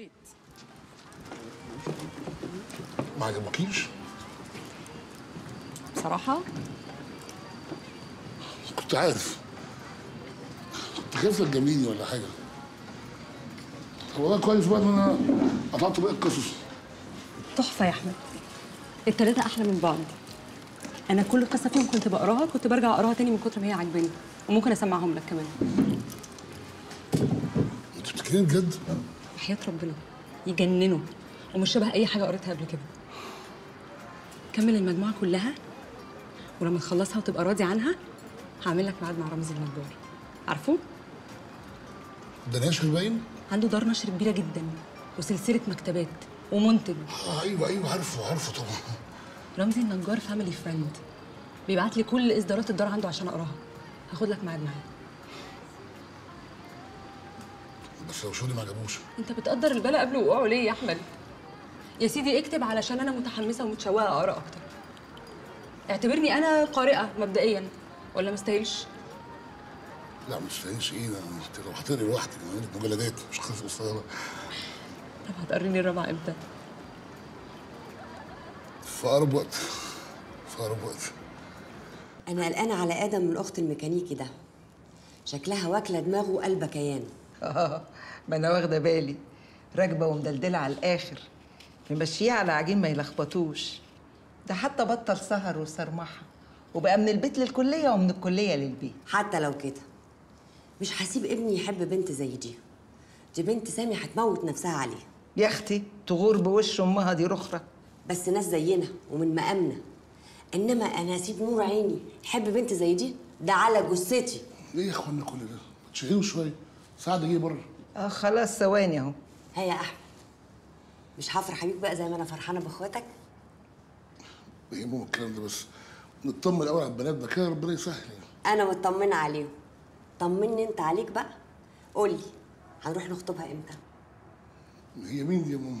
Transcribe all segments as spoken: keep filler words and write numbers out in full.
الخريط. ما عجبكيش؟ بصراحة؟ كنت عارف. كنت خايف تجامليني ولا حاجة. والله كويس بقى ان انا قطعت باقي القصص. تحفة يا أحمد. التلاتة أحلى من بعض. أنا كل قصة فيهم كنت بقراها كنت برجع أقراها تاني من كتر ما هي عاجباني، وممكن أسمعهم لك كمان. أنت بتتكلمي بجد؟ بحياة ربنا يجننوا، ومش شبه أي حاجة قريتها قبل كده. كمل المجموعة كلها، ولما تخلصها وتبقى راضي عنها هعمل لك ميعاد مع رمزي النجار. عارفه؟ ده ناشر باين؟ عنده دار نشر كبيرة جدا، وسلسلة مكتبات، ومنتج. آه أيوه أيوه عارفه عارفه طبعا. رمزي النجار فاميلي فريند، بيبعت لي كل اصدارات الدار عنده عشان اقراها. هاخد لك ميعاد معاه. بس لو شغلي ما عجبوش. انت بتقدر البلا قبل وقوعه ليه يا احمد؟ يا سيدي اكتب علشان انا متحمسه ومتشوقه اقرا اكتر. اعتبرني انا قارئه مبدئيا، ولا ما استاهلش؟ لا ما استاهلش ايه، انا لو هتقري لوحدك انا عندي مجلدات مش قصه قصيره. طب هتقريني الرابعه امتى؟ في أقرب وقت، في أقرب وقت. أنا قلقانة على آدم من أخت الميكانيكي ده، شكلها واكلة دماغه وقلبه كيان. آه ما أنا واخدة بالي، راكبة ومدلدلة على الآخر، ممشيها على عجين ما يلخبطوش. ده حتى بطل سهر وسرمحة، وبقى من البيت للكلية ومن الكلية للبيت. حتى لو كده مش هسيب ابني يحب بنت زي دي، دي بنت سامي هتموت نفسها عليه. يا أختي تغور بوش أمها دي رخرة. بس ناس زينا ومن مقامنا، انما انا اسيب نور عيني تحب بنت زي دي؟ ده على جثتي. ليه يا اخوانا كل ده؟ ما تشغلوا شويه، ساعد اجي بره. اه خلاص ثواني اهو. ها يا احمد، مش هفرح بيك بقى زي ما انا فرحانه باخواتك؟ ايه مو الكلام ده، بس نطمن الاول على البنات، ده كده ربنا يسهل يعني. انا مطمنه عليهم، طمني انت عليك بقى. قول لي هنروح نخطبها امتى؟ هي مين دي يا ماما؟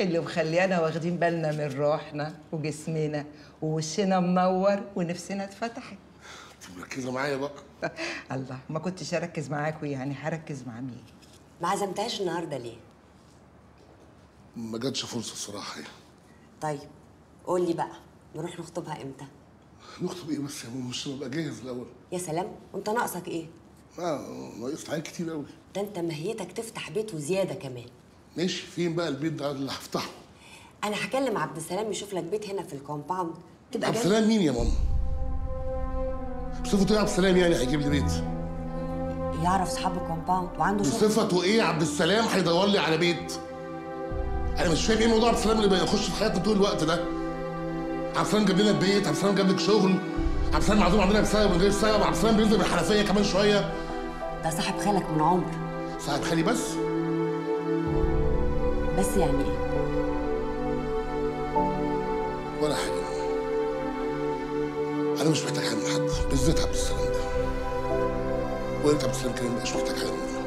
اللي مخليانا واخدين بالنا من روحنا وجسمنا ووشنا منور ونفسنا اتفتحت. انت مركزه معايا بقى. الله، ما كنتش اركز معاكوا يعني، هركز مع مين؟ ما عزمتهاش النهارده ليه؟ ما جاتش فرصه الصراحه يعني. طيب قول لي بقى، نروح نخطبها امتى؟ نخطب ايه بس يا ماما؟ مش ببقى جاهز الاول؟ يا سلام، وانت ناقصك ايه؟ اه ناقص حاجات كتير قوي. ده انت مهيتك تفتح بيت وزياده كمان. ماشي، فين بقى البيت ده اللي هفتحه؟ أنا هكلم عبد السلام يشوف لك بيت هنا في الكومباوند تبقى. عبد السلام مين يا ماما؟ بصفته إيه عبد السلام يعني هيجيب لي بيت؟ يعرف أصحاب الكومباوند وعنده شغل. بصفته إيه عبد السلام هيدور لي على بيت؟ أنا مش فاهم إيه موضوع عبد السلام اللي بيخش في حياتنا طول الوقت ده؟ عبد السلام جاب لنا بيت، عبد السلام جاب لك شغل، عبد السلام معزوم عندنا بسبب من غير سبب، عبد السلام بينزل من الحنفية كمان شوية. ده صاحب خالك من عمر. صاحب خالي بس؟ بس يعني ايه؟ ولا حاجة. أنا مش محتاج حاجة من حد، بالذات عبد السلام ده. وأنت عبد السلام كريم مش محتاج حاجة منه.